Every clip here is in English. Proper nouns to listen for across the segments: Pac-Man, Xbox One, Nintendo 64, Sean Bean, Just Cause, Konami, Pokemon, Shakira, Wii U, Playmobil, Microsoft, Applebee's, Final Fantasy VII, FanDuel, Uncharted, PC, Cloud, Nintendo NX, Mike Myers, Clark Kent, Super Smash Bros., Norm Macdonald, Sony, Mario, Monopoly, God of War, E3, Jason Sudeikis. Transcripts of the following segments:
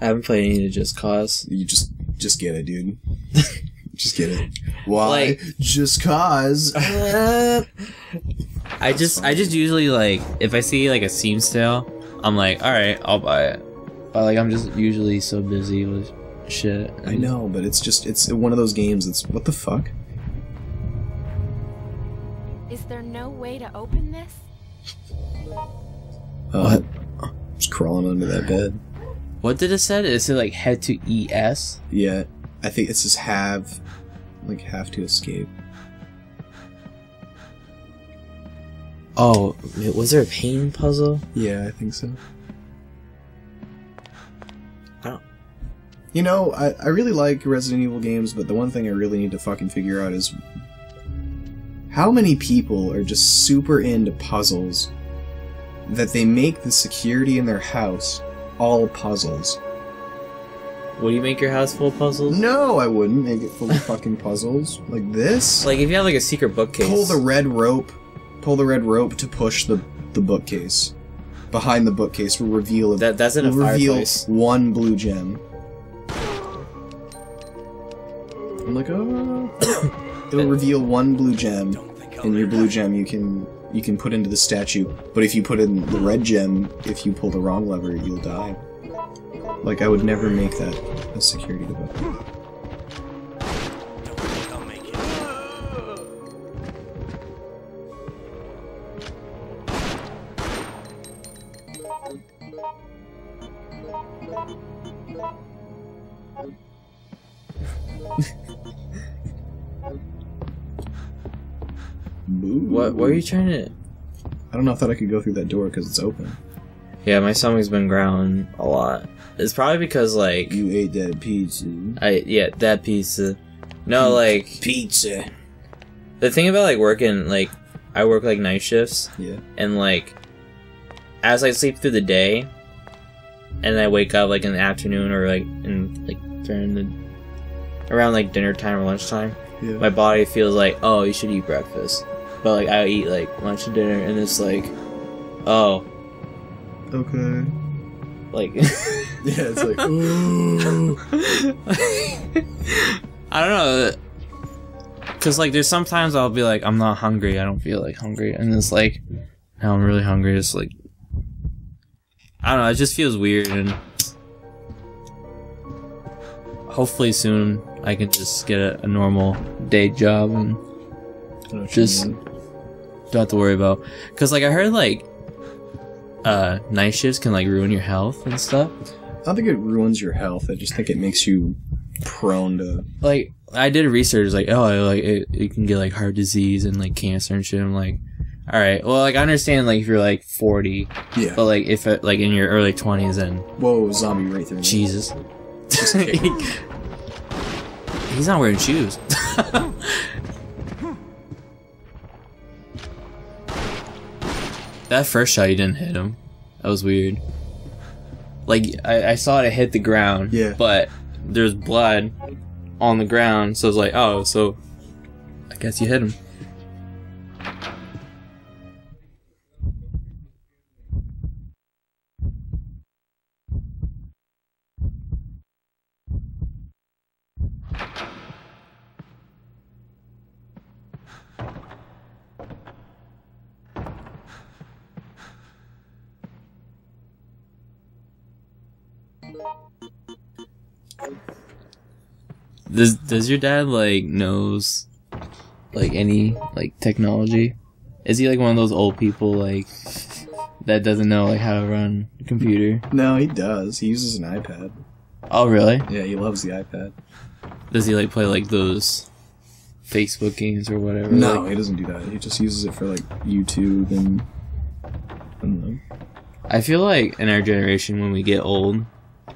I haven't played any of Just Cause. You just get it, dude. Just get it. Why? Like, Just Cause. I just usually, like, if I see like a Steam sale, I'm like, all right, I'll buy it. But like, I'm just usually so busy with shit. I know, but it's one of those games. It's what the fuck. Is there no way to open this? What? Just crawling under that bed. What did it say? Is it like head to ES? Yeah, I think it says have, like have to escape. Oh, was there a pain puzzle? Yeah, I think so. Oh. You know, I really like Resident Evil games, but the one thing I really need to fucking figure out is how many people are just super into puzzles that they make the security in their house all puzzles. Would you make your house full of puzzles? No, I wouldn't make it full of fucking puzzles. Like this? Like if you have like a secret bookcase. Pull the red rope. Pull the red rope to push the bookcase. Behind the bookcase will reveal that's in a fireplace. One blue gem. I'm like, oh. It'll reveal one blue gem, and your blue gem you can put into the statue, but if you put in the red gem, if you pull the wrong lever, you'll die. Like, I would never make that a security device. What are you trying to... I don't know, I thought I could go through that door because it's open. Yeah, my stomach's been growling a lot. It's probably because, like... You ate that pizza. Yeah, that pizza. No, like... Pizza. The thing about, like, working, like... I work, like, night shifts. Yeah. And, like... As I sleep through the day... And I wake up, like, in the afternoon or, like... In, like, during the... Around, like, dinner time or lunchtime. Yeah. My body feels like, oh, you should eat breakfast. But, like, I eat, like, lunch and dinner, and it's like, oh. Okay. Like. Yeah, it's like, ooh. I don't know. Because, like, there's sometimes I'll be like, I'm not hungry, I don't feel, like, hungry. And it's like, now I'm really hungry. It's like, I don't know, it just feels weird. And hopefully soon I can just get a normal day job and just... Don't have to worry about, cause like I heard like night shifts can like ruin your health and stuff. I don't think it ruins your health. I just think it makes you prone to, like, I did research like, oh, like it can get like heart disease and like cancer and shit. I'm like, all right, well, like I understand like if you're like 40, yeah, but like if it, like in your early 20s and whoa, zombie right there, Jesus, just he's not wearing shoes. That first shot, you didn't hit him. That was weird. Like, I saw it hit the ground, yeah, but there's blood on the ground, so I was like, oh, so I guess you hit him. Does your dad like knows like any like technology? Is he like one of those old people like that doesn't know like how to run a computer? No, he does. He uses an iPad. Oh really? Yeah, he loves the iPad. Does he like play like those Facebook games or whatever? No, like, he doesn't do that. He just uses it for like YouTube and I don't know. I feel like in our generation when we get old and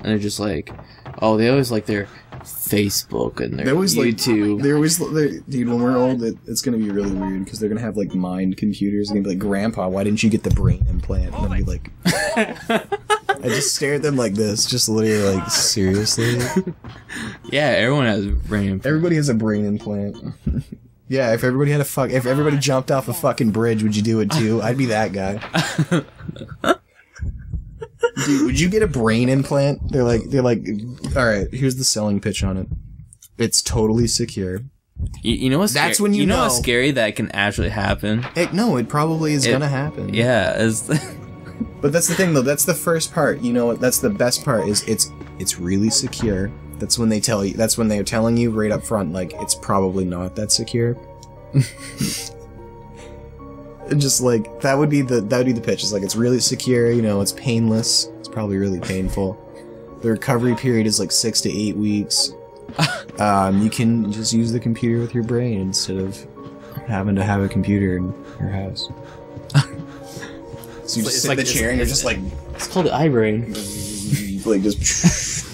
they're just like, oh, they always like their Facebook and their YouTube. Like, dude, when we're old, it's gonna be really weird because they're gonna have like mind computers. They're gonna be like, "Grandpa, why didn't you get the brain implant?" And I'll be like, I just stare at them like this, just literally like, seriously. Yeah, everyone has a brain implant. Everybody has a brain implant. Yeah, if everybody had a if everybody jumped off a fucking bridge, would you do it too? I'd be that guy. Would you get a brain implant? They're like, all right, here's the selling pitch on it. It's totally secure. You know what's that's when you know how scary that can actually happen. It probably is gonna happen. Yeah, but that's the thing though. That's the first part. You know what? That's the best part. Is it's really secure. That's when they tell you. That's when they are telling you right up front. Like it's probably not that secure. Just like that would be the pitch. It's like it's really secure. You know, it's painless. It's probably really painful. The recovery period is like 6 to 8 weeks. You can just use the computer with your brain instead of having to have a computer in your house. So you just sit in the chair and you're just like... It's called eye-brain. Like, just...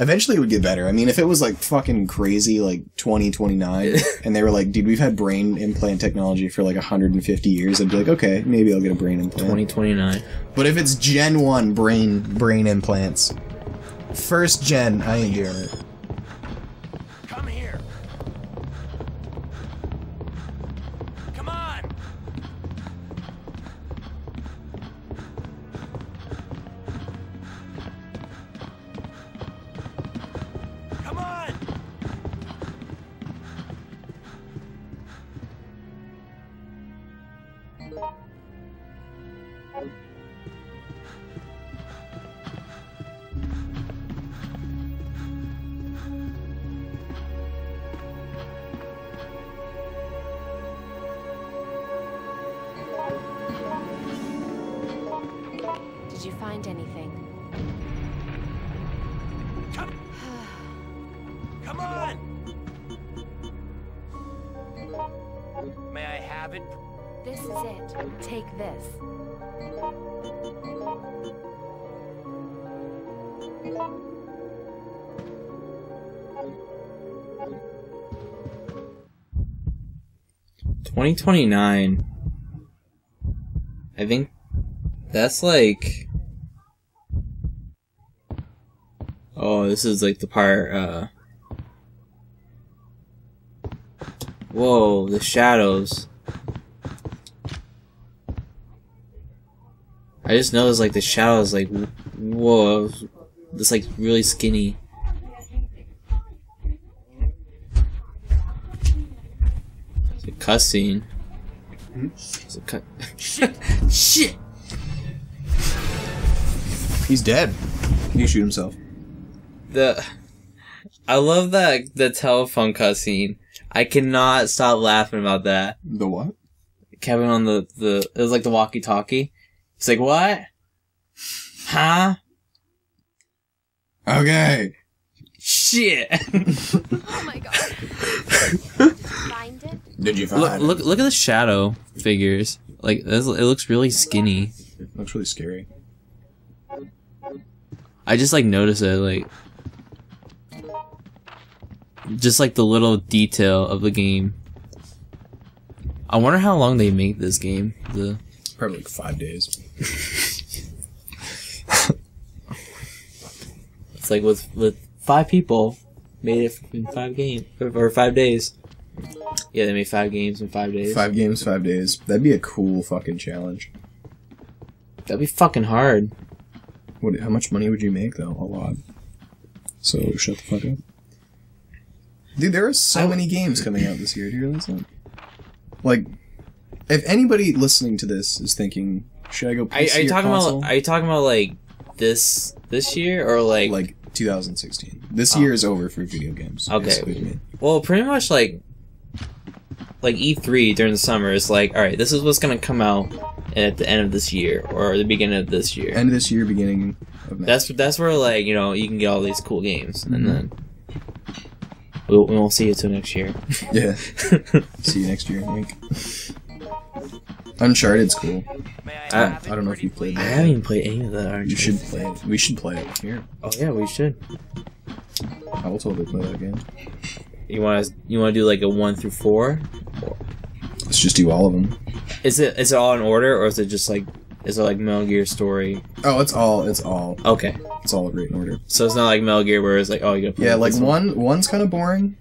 Eventually it would get better. I mean, if it was, like, fucking crazy, like, 2029, and they were like, dude, we've had brain implant technology for, like, 150 years, I'd be like, okay, maybe I'll get a brain implant. 2029. But if it's Gen 1 brain implants... First gen, I ain't doing it. Come here. Come on. Come on. Did you find anything? Come on! May I have it? This is it. Take this. $20.29. I think that's like... Oh, this is like the part, Whoa, the shadows. I just noticed, like, the shadows, like, whoa, it's, like, really skinny. It's a cutscene. It's a cut... Shit! He's dead. He shoot himself. I love that the telephone cutscene. I cannot stop laughing about that. The what? Kevin on the it was like the walkie-talkie. It's like what? Huh? Okay. Shit. Oh my god. Did you find it? Look at the shadow figures. Like this, it looks really skinny. It looks really scary. I just like notice it like. Just like the little detail of the game. I wonder how long they make this game. Probably like 5 days. It's like with 5 people made it in 5 games or 5 days. Yeah, they made 5 games in 5 days. 5 games, 5 days. That'd be a cool fucking challenge. That'd be fucking hard. What? How much money would you make though? A lot. So shut the fuck up. Dude, there are so many games coming out this year. Do you realize that? Like, if anybody listening to this is thinking, should I go PC or console? Are you talking about, like, this year? Or, like... Like, 2016. This year is over for video games. Okay. Well, pretty much, like, E3 during the summer is like, alright, this is what's gonna come out at the end of this year. Or the beginning of this year. End of this year, beginning of next year. That's where, like, you know, you can get all these cool games. Mm-hmm. And then... We won't see you till next year. Yeah. See you next year, Mike. Uncharted's cool. I don't know if you played that. I haven't even played any of that. You should play it. We should play it here. Oh yeah, we should. I will totally play that game. You want to do like a 1 through 4? Let's just do all of them. Is it all in order, or is it just like? Is it like Metal Gear story? Oh, it's all. Okay. It's all in order. So it's not like Metal Gear where it's like, oh, you gotta play yeah, like one's kind of boring.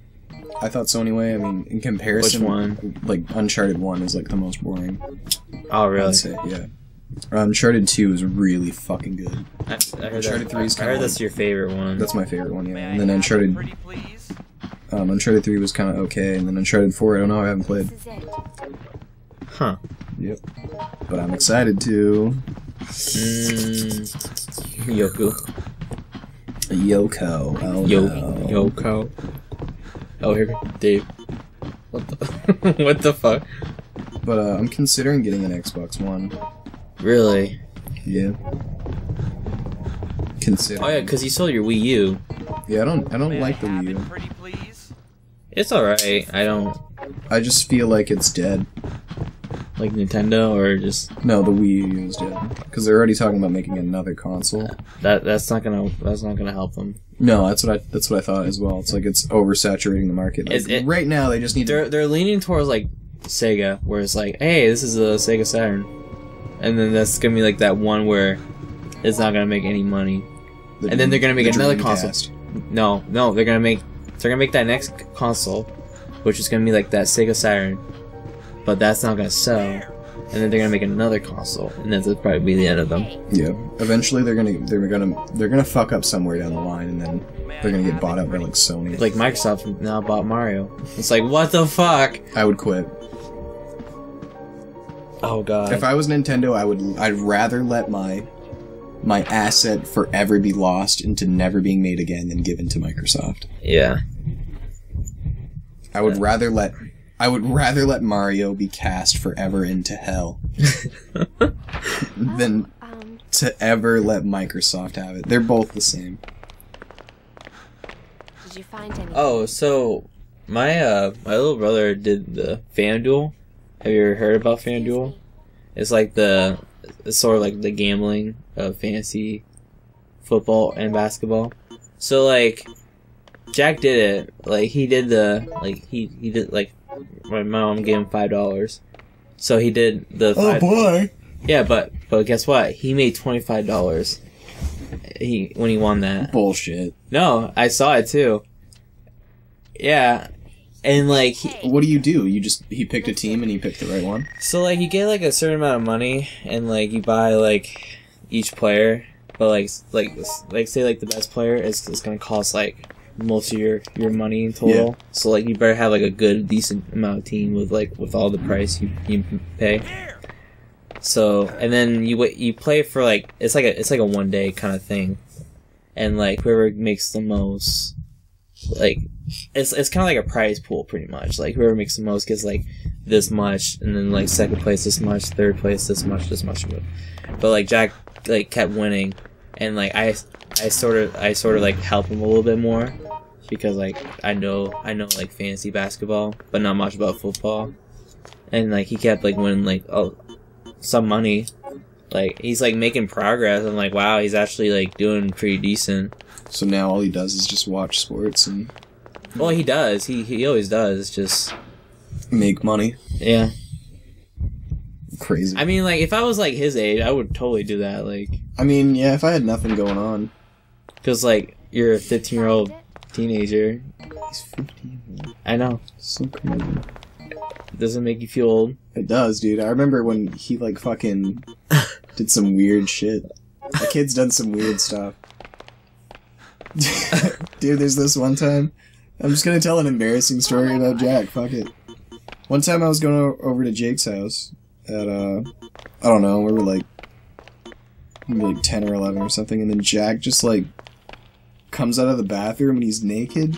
I thought so anyway. I mean, in comparison... Which one? Like, Uncharted 1 is like the most boring. Oh, really? I'd say, yeah. Uncharted 2 is really fucking good. I heard Uncharted 3 is kind of... I heard that's your favorite one. That's my favorite one, yeah. And then Uncharted 3 was kind of okay, and then Uncharted 4, I don't know, I haven't played. Huh. Yep. But I'm excited to... Yoko. Oh, no. Yoko. Oh, here, Dave. What the... what the fuck? But I'm considering getting an Xbox One. Really? Yeah. Consider. Oh yeah, because you sold your Wii U. Yeah, I don't like the Wii U. It's alright. I don't. I just feel like it's dead. Like Nintendo, or just no, the Wii U is dead because they're already talking about making another console. That's not gonna help them. No, that's what I thought as well. It's like it's oversaturating the market. Like, right now they just need. They're leaning towards like Sega, where it's like, hey, this is a Sega Saturn, and then that's gonna be like that one where it's not gonna make any money, and then they're gonna make another console. No, they're gonna make that next console, which is gonna be like that Sega Saturn. But that's not gonna sell, and then they're gonna make another console, and that's probably be the end of them. Yeah, eventually they're gonna fuck up somewhere down the line, and then they're gonna get bought up by like Sony. Like Microsoft now bought Mario. It's like what the fuck? I would quit. Oh god. If I was Nintendo, I'd rather let my asset forever be lost into never being made again than given to Microsoft. Yeah. I would rather let Mario be cast forever into hell than to ever let Microsoft have it. They're both the same. Did you find anything? Oh, so my little brother did the FanDuel. Have you ever heard about FanDuel? It's like it's sort of like the gambling of fantasy football and basketball. So like Jack did it. Like he did my mom gave him $5, so he did the. $5. Oh boy! Yeah, but guess what? He made $25. When he won that. Bullshit. No, I saw it too. Yeah, and like. What do? You just he picked a team and he picked the right one. So like you get like a certain amount of money and like you buy like each player, but like say like the best player is gonna cost like. Most of your money in total, yeah. So like you better have like a good decent amount of team with all the price you pay. So and then you play for like it's like a 1 day kind of thing, and like whoever makes the most, like it's kind of like a prize pool pretty much. Like whoever makes the most gets like this much, and then like second place this much, third place this much. But like Jack like kept winning, and like I sort of like help him a little bit more because like I know like fantasy basketball but not much about football, and like he kept like winning like some money, like he's like making progress. I'm like wow, he's actually like doing pretty decent. So now all he does is just watch sports and. Well, he does. He always does. Just make money. Yeah. Crazy. I mean, like if I was like his age, I would totally do that. Like. I mean, yeah. If I had nothing going on. Because, like, you're a 15-year-old teenager. He's 15. I know. So crazy. It doesn't make you feel old. It does, dude. I remember when he, like, fucking did some weird shit. The kid's done some weird stuff. Dude, there's this one time. I'm just going to tell an embarrassing story about Jack. Fuck it. One time I was going over to Jake's house at, I don't know, we were, like, maybe, like, 10 or 11 or something, and then Jack just, like, comes out of the bathroom and he's naked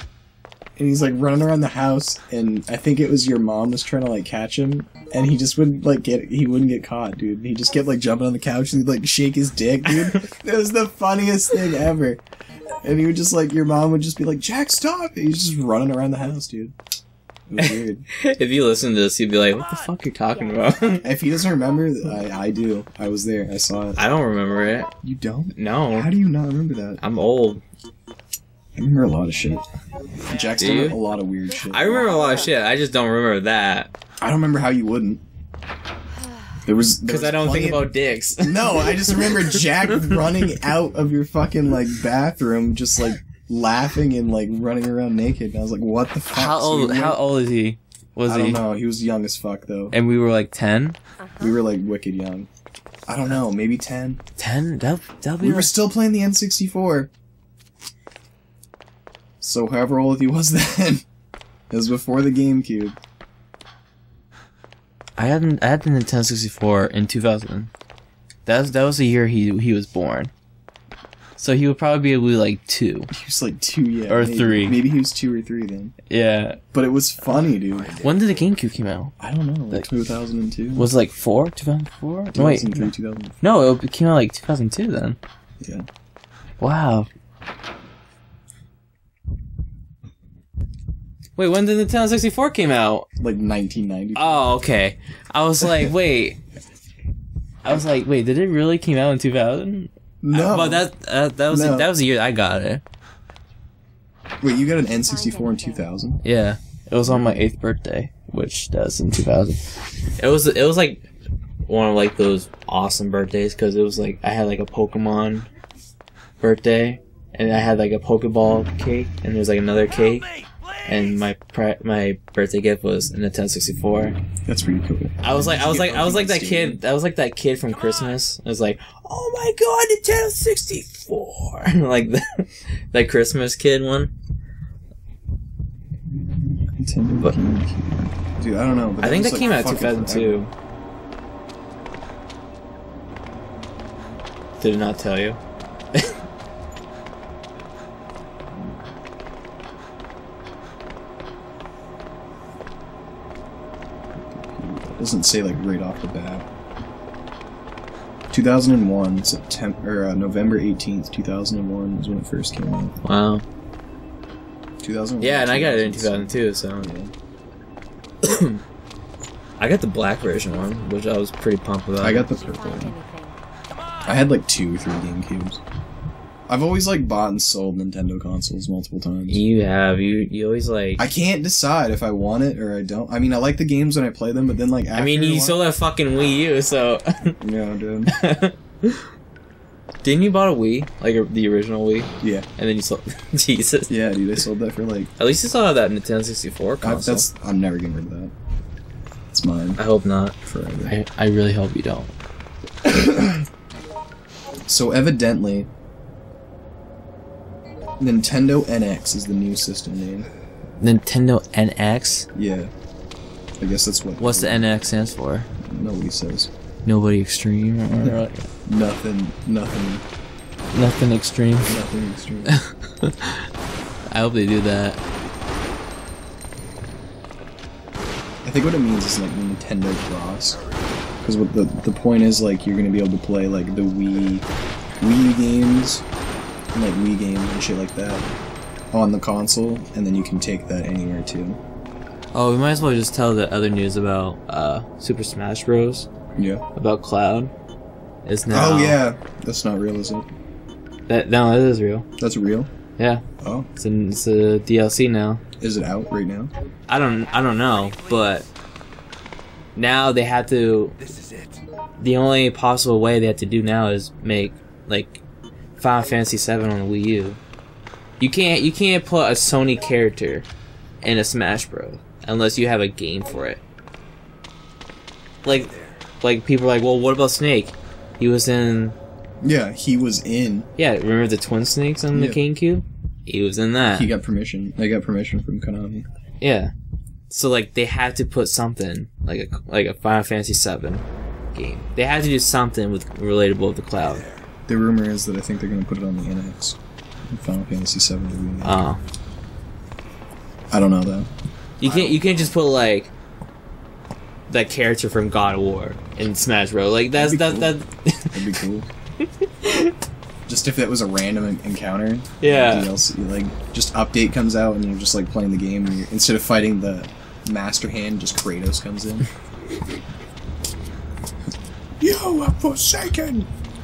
and he's like running around the house, and I think it was your mom was trying to like catch him, and he just wouldn't like he wouldn't get caught, dude. He just kept like jumping on the couch and he'd like shake his dick, dude. It was the funniest thing ever. And he would just like your mom would just be like, Jack, stop, and he's just running around the house, dude. It was weird. If you listen to this, he'd be like, what the fuck are you talking about? If he doesn't remember, I do. I was there. I saw it. I don't remember it. You don't? No. How do you not remember that? I'm old. I remember a lot of shit. Jack's done a lot of weird shit. I remember a lot of shit. I just don't remember that. I don't remember how you wouldn't. Because I don't think about dicks. No, I just remember Jack running out of your fucking like bathroom, just like laughing and like running around naked. And I was like, what the fuck? How old is he? I don't know. He was young as fuck though. And we were like 10? We were like wicked young. I don't know, maybe 10. 10? That'll be. We were still playing the N64. So however old he was then, it was before the GameCube. I had the Nintendo 64 in 2000. That was the year he was born. So he would probably be like 2. He was like 2, yeah. Or maybe 3. Maybe he was 2 or 3 then. Yeah. But it was funny, dude. When did the GameCube come out? I don't know. Like 2002. Was it like 4? 2004? 2003, wait, 2004. No, it came out like 2002 then. Yeah. Wow. Wait, when did the Nintendo 64 came out? Like 1990. Oh, okay. I was like, wait. Did it really came out in 2000? No. Well, that was the year I got it. Wait, you got an N64 in 2000? Yeah, it was on my 8th birthday, which that's in 2000. It was like one of like those awesome birthdays because it was like I had like a Pokemon birthday and I had like a Pokeball cake and there was like another cake. And my birthday gift was a Nintendo 64. That's pretty cool. I was like that kid. I was like that kid from Christmas. I was like, oh my god, Nintendo 64! Like that Christmas kid one. Nintendo, but, dude, I don't know. But I think that like came out 2002. Did it not tell you? Doesn't say like right off the bat. 2001, September or November 18th, 2001 is when it first came out. Wow. 2001. Yeah, and I got it in 2002, so. Yeah. I got the black version one, which I was pretty pumped about. I got the purple one. I had like 2 or 3 GameCubes. I've always like bought and sold Nintendo consoles multiple times. You have. You always like. I can't decide if I want it or I don't. I mean, I like the games when I play them, but then like. After I mean, you sold that fucking Wii U, so. No, dude. Didn't you bought a Wii, like the original Wii? Yeah. And then you sold. Jesus. Yeah, dude, I sold that for like. At least you still have that Nintendo 64 console. I'm never getting rid of that. It's mine. I hope not. Forever. I really hope you don't. So evidently. Nintendo NX is the new system name. Nintendo NX? Yeah. I guess that's what... What's the NX stands for? Nobody says. Nobody extreme? Or nothing. Nothing extreme? Nothing extreme. I hope they do that. I think what it means is like Nintendo Cross. Because what the point is like you're going to be able to play like the Wii games... And like Wii games and shit like that on the console, and then you can take that anywhere too. Oh, we might as well just tell the other news about Super Smash Bros. Yeah. About Cloud. It's now. Oh yeah, that's not real, is it? No, that is real. That's real. Yeah. Oh. It's a DLC now. Is it out right now? I don't know, but now they have to. This is it. The only possible way they have to do now is make like. Final Fantasy VII on the Wii U. You can't put a Sony character in a Smash Bros. Unless you have a game for it. Like people are like, well, what about Snake? He was in. Yeah, he was in. Yeah, remember the Twin Snakes on the GameCube? He was in that. He got permission. They got permission from Konami. Yeah, so like they had to put something like a Final Fantasy VII game. They had to do something with relatable with the Cloud. The rumor is that I think they're going to put it on the NX. Final Fantasy VII. Oh. I don't know though. You can't just put like that character from God of War in Smash Bros. Like that'd be cool. Just if it was a random encounter. Yeah. DLC, like just update comes out and you're just like playing the game and instead of fighting the Master Hand, just Kratos comes in. You are forsaken.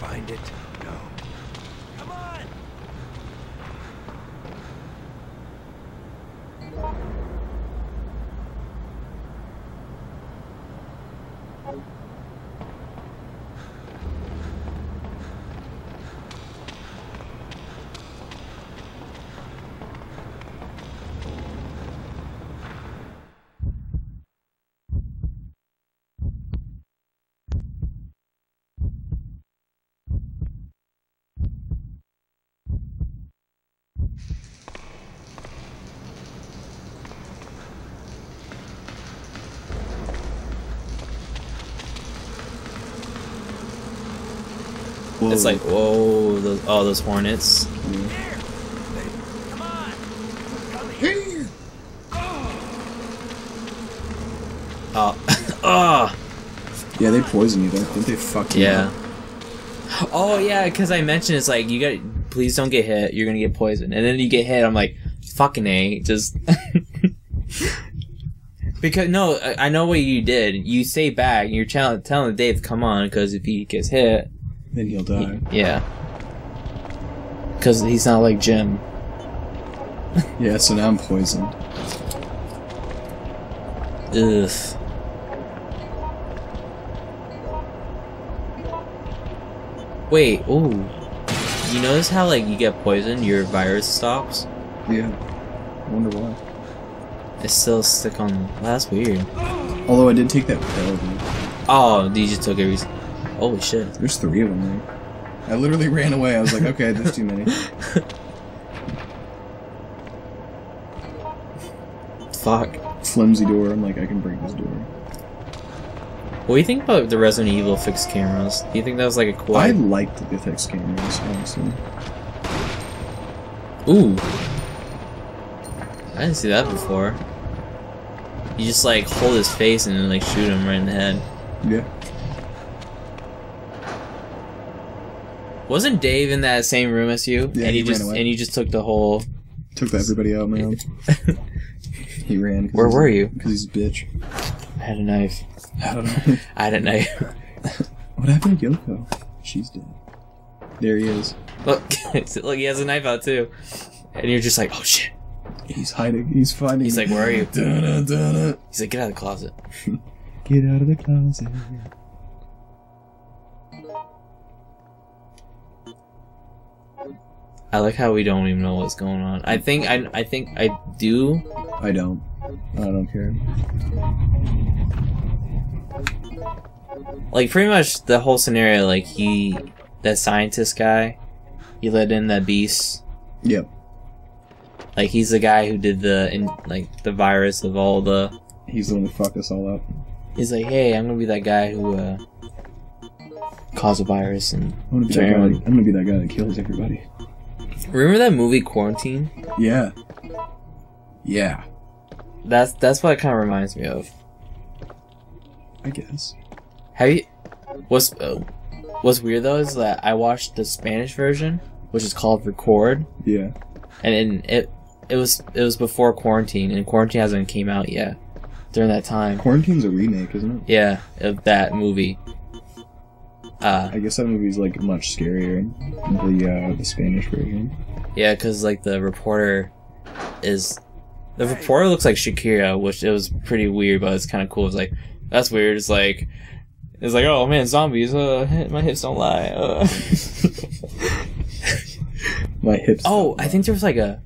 Find it? No. Whoa. It's like, whoa, those, all those hornets. Yeah, they poison you, don't they? Fucking yeah. Up. Oh yeah, because I mentioned it's like you got. Please don't get hit. You're gonna get poisoned, and then you get hit. I'm like, fucking A, just. Because no, I know what you did. You stay back. And you're telling Dave, come on, because if he gets hit, then he'll die. Yeah. Because he's not like Jim. Yeah, so now I'm poisoned. Ugh. Wait, ooh. You notice how, like, you get poisoned, your virus stops? Yeah. I wonder why. It's still stuck on... Well, that's weird. Although I did take that pill, dude. Oh, you just took every... Holy shit. There's 3 of them there. I literally ran away. I was like, okay, there's too many. Fuck. Flimsy door. I'm like, I can break this door. What do you think about the Resident Evil fixed cameras? Do you think that was like a cool? I liked the fixed cameras, honestly. Ooh, I didn't see that before. You just like hold his face and then like shoot him right in the head. Yeah. Wasn't Dave in that same room as you? Yeah, and he just ran away. And you just took the whole. Took everybody out, man. He ran. Where were you? Because he's a bitch. I had a knife. I don't know. I don't know. What happened to Yoko? She's dead. There he is. Look, look, he has a knife out too. And you're just like, oh shit. He's hiding. He's finding. He's like, where are you? Dun, dun, dun. He's like, get out of the closet. Get out of the closet. I like how we don't even know what's going on. I think I do. I don't. I don't care. Like, pretty much the whole scenario, like, he... That scientist guy, he let in that beast. Yep. Like, he's the guy who did the, the virus of all the... He's the one who fucked us all up. He's like, hey, I'm gonna be that guy who, caused a virus and... I'm gonna be that guy that kills everybody. Remember that movie, Quarantine? Yeah. Yeah. That's what it kind of reminds me of. I guess. Have you? What's weird though is that I watched the Spanish version, which is called Record. Yeah. And it was before Quarantine, and Quarantine hasn't came out yet. During that time. Quarantine's a remake, isn't it? Yeah, of that movie. I guess that movie's like much scarier. The Spanish version. Yeah, because like the reporter looks like Shakira, which it was pretty weird, but it's kind of cool. It's like that's weird. It's like, oh man, zombies, my hips don't lie. My hips. Oh, I think there was like a...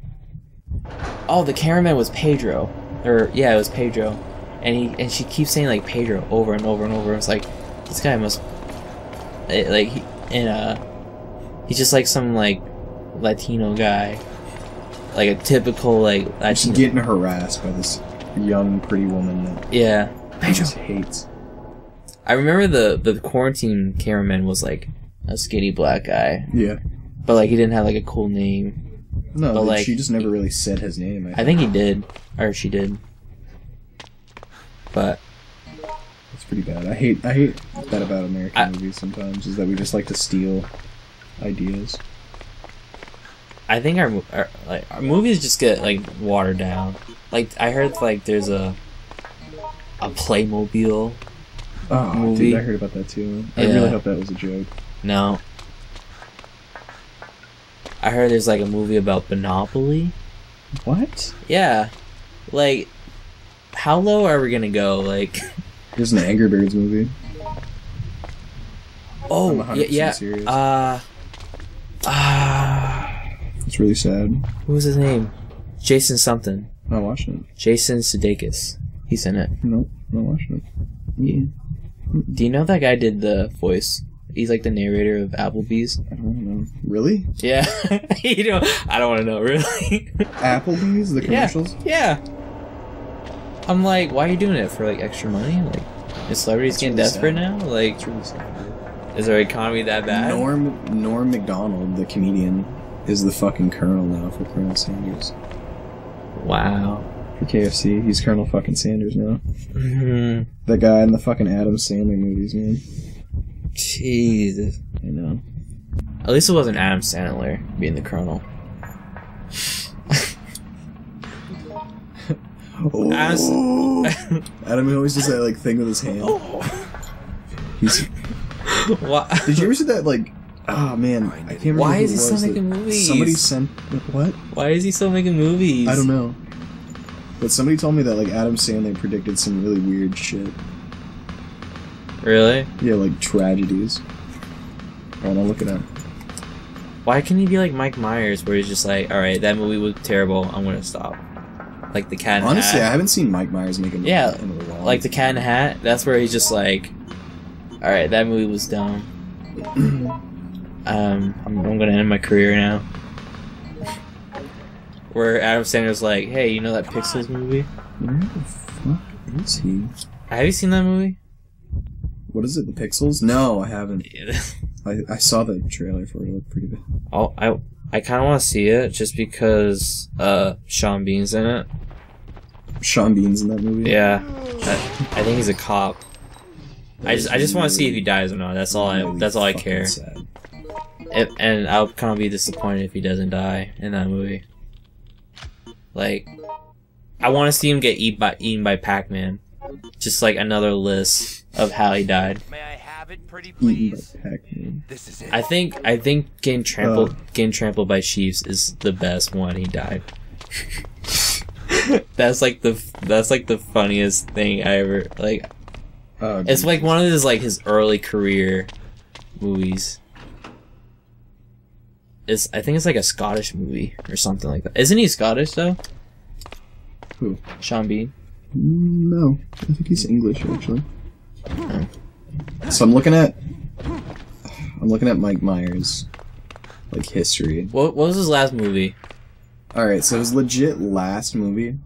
Oh, the cameraman was Pedro. Or, yeah, it was Pedro. And she keeps saying like Pedro over and over and over. It's like, this guy must... Like, he's just like some like Latino guy. Like a typical like... She's getting harassed by this young, pretty woman that... Yeah. Pedro hates... I remember the Quarantine cameraman was like a skinny black guy. Yeah. But like he didn't have like a cool name. No, but, like, she just never really said his name. I think he did. Or she did. But that's pretty bad. I hate that about American movies sometimes, is that we just like to steal ideas. I think our movies just get like watered down. Like I heard like there's a Playmobil. Oh, movie. Dude, I heard about that too. Yeah. I really hope that was a joke. No. I heard there's like a movie about Monopoly. What? Yeah. Like, how low are we gonna go? Like, there's an Angry Birds movie. Oh, yeah. Serious. It's really sad. What was his name? Jason something. I watched it. Jason Sudeikis. He's in it. Nope, I watched it. Yeah. Do you know that guy did the voice? He's like the narrator of Applebee's. I don't know. Really? Yeah. You know, I don't want to know. Really? Applebee's, the commercials. Yeah. I'm like, why are you doing it for like extra money? Like, is celebrities getting desperate now? Like, it's really sad. Is our economy that bad? Norm Macdonald, the comedian, is the fucking colonel now for Colonel Sanders. Wow. For KFC, he's Colonel fucking Sanders now. Mm-hmm. The guy in the fucking Adam Sandler movies, man. Jesus. I know. At least it wasn't Adam Sandler being the colonel. Oh. Adam always does that like thing with his hand. Oh. He's... What? Did you ever see that like? Oh man, I can't remember. Why is he still making movies? Somebody sent what? Why is he still making movies? I don't know. But somebody told me that like Adam Sandler predicted some really weird shit. Really? Yeah, like tragedies. I don't look it up. Why can't he be like Mike Myers, where he's just like, all right, that movie was terrible, I'm gonna stop. Like The Cat in the Hat. Honestly, I haven't seen Mike Myers make a movie in a while. Like The Cat in the Hat. That's where he's just like, all right, that movie was dumb. I'm gonna end my career now. Where Adam Sandler's like, hey, you know that Pixels movie? Where the fuck is he? Have you seen that movie? What is it? The Pixels? No, I haven't. I saw the trailer for it. It looked pretty good. I kind of want to see it just because Sean Bean's in it. Sean Bean's in that movie? Yeah. I think he's a cop. I just want to see if he dies or not. That's all I care. Sad. And I'll kind of be disappointed if he doesn't die in that movie. Like, I want to see him get eaten by Pac-Man. Just like another list of how he died. May I have it, pretty please? This is it. I think getting trampled by sheeps is the best one. He died. that's like the funniest thing I ever like. It's like one of his early career movies. I think it's like a Scottish movie or something like that. Isn't he Scottish though? Who? Sean Bean. No, I think he's English actually. Oh. So I'm looking at Mike Myers, like history. What was his last movie? All right, so his legit last movie